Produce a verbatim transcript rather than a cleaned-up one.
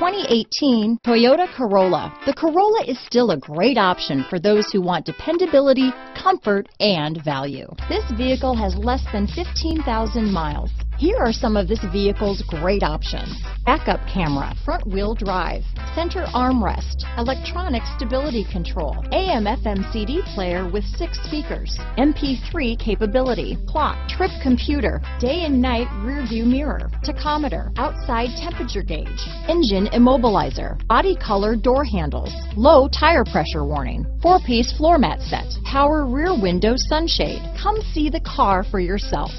twenty eighteen Toyota Corolla. The Corolla is still a great option for those who want dependability, comfort, and value. This vehicle has less than fifteen thousand miles. Here are some of this vehicle's great options: backup camera, front wheel drive, center armrest, electronic stability control, A M F M C D player with six speakers, M P three capability, clock, trip computer, day and night rear view mirror, tachometer, outside temperature gauge, engine immobilizer, body color door handles, low tire pressure warning, four-piece floor mat set, power rear window sunshade. Come see the car for yourself.